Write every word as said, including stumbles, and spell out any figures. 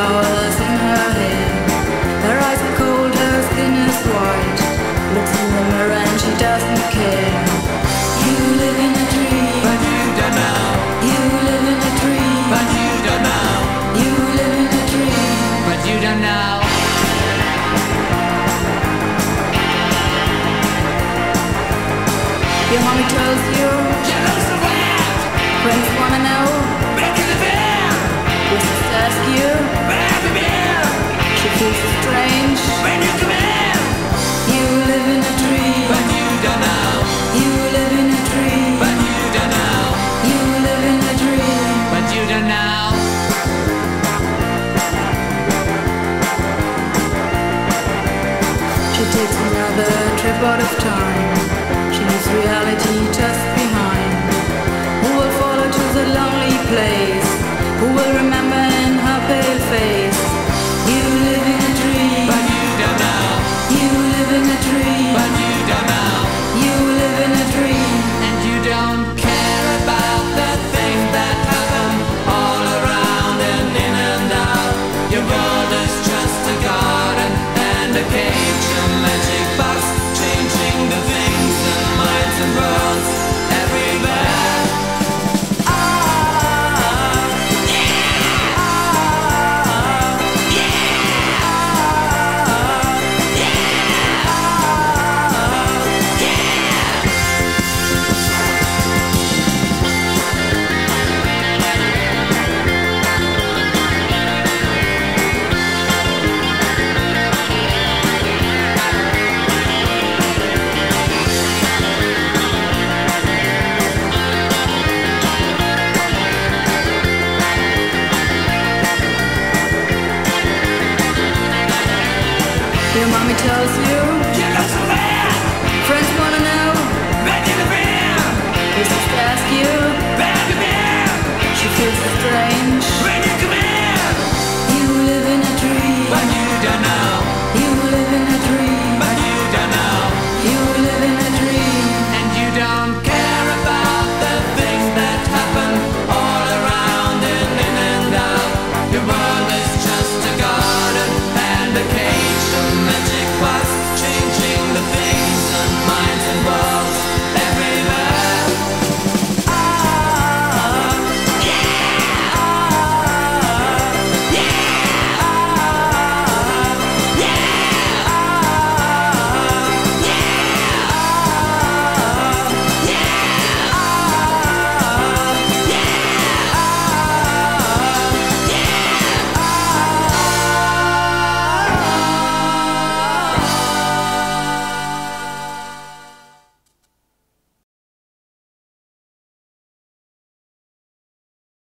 flowers in her hair. Her eyes are cold, her skin is white. Looks in the mirror and she doesn't care. You live in a dream, but you don't know. You live in a dream, but you don't know. You live in a dream, but you don't know. Your mommy tells you, you're not so bad. Friends wanna know, back in the bed. Your sister asks you, where have you been? She feels so strange when you come in. You live in a dream, but you don't know. You live in a dream, but you don't know. You live in a dream, but you don't know. She takes another trip out of time. Reality just behind. Who will follow to the lonely place? Who will remember in her pale face? You live in a dream, but you don't know. You live in a dream, but you don't know. You live in a dream, and you don't care about the things that happen all around and in and out. Your world is just a garden and a cage, a magic box, changing the things that and worlds everywhere. Oh, yeah. Oh, yeah. Oh, yeah. Oh, yeah. Your mommy tells you